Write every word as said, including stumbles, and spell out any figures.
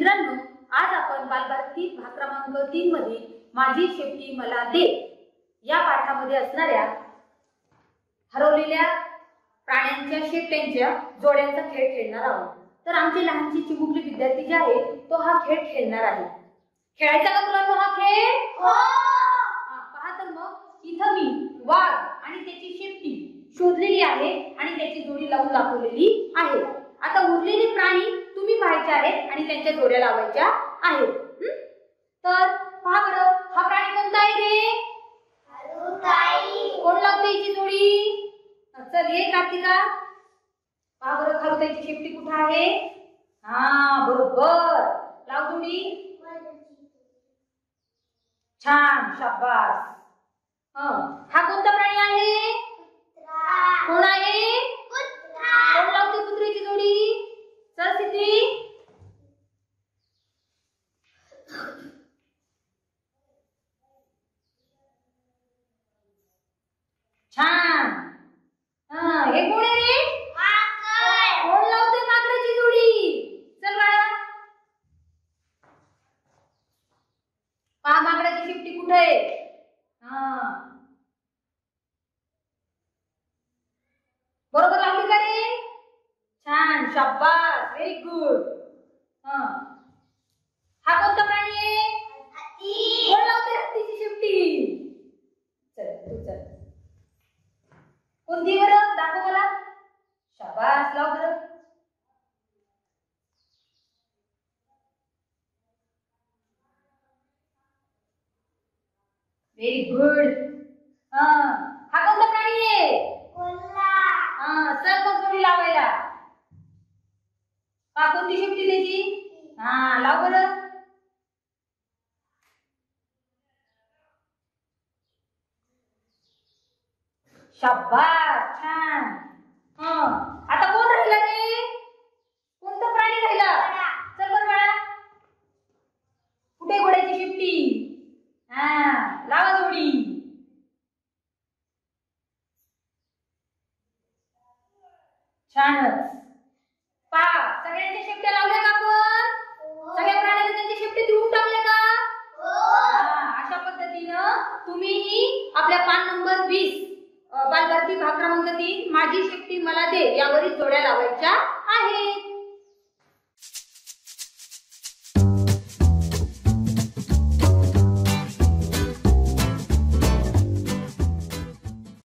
मित्रांनो, आज आपण बालभारती भाग क्रमांक तीन मध्ये माझी शेपटी मला दे या पाठामध्ये असणाऱ्या हरवलेल्या प्राण्यांच्या शेपट्यांच्या जोड्यांचा खेळ खेळणार आहोत। तर आमचे लहानची चिमुकली विद्यार्थी जे आहे तो हा खेळ खेळणार आहे। खेळायचा का मुलांनो हा खेळ? हो। पहा तर मग इथे मी वाघ आणि त्याची शेपटी शोधलेली आहे आणि त्याची जोडी लावून दाखवलेली आहे। आता उरलेले प्राणी तुम्ही पाहायचे आहेत आणि त्यांच्या जोड्या लावायच्या आहेत। तर पहा बरं, हा प्राणी कोणता आहे रे? खरुताई। कोण लावते याची जोडी? चल ये कार्तिका, पहा बरं खरुताईची शेपटी कुठे आहे? हा बरोबर, लाव जोडी। छान, शाबास। हा हा कोणता प्राणी आहे? कोण आहे? कोण लावते कुत्र्याची जोडी? चल सिद्धी, छान। हा हे कोण आहे रे? कोण लावते माकडाची जोडी? चल बाळा, पहा माकडाची शेपटी कुठे आहे? हा बरोबर लावली का रे? छान, शाबास, व्हेरी गुड। हाँ हा कोणता प्राणी आहे? हत्ती। कोण लावते हत्तीची शेपटी? चल तू चल, कोणती बरं दाखव मला? शाबास, लाव बरं। Very good. हाँ हा कोणता प्राणी आहे? कोल्हा। हाँ चल मग जोडी लावायला, कोणती शेपटी त्याची? हा लाव बर। शाबास, छान। हा आता कोण राहिला रे? कोणता प्राणी राहिला? चल बर बाळा, कुठे घोड्याची शेपटी? हा लावा जोडी। छानच, पहा सगळ्यांच्या शेपट्या लावल्या का आपण? सगळ्या प्राण्यांना त्यांच्या शेपटी देऊन टाकल्या का? अशा पद्धतीनं तुम्हीही आपल्या पान नंबर वीस बालभारती भाग क्रमांक तीन माझी शेपटी मला दे यावरील जोड्या लावायच्या आहेत।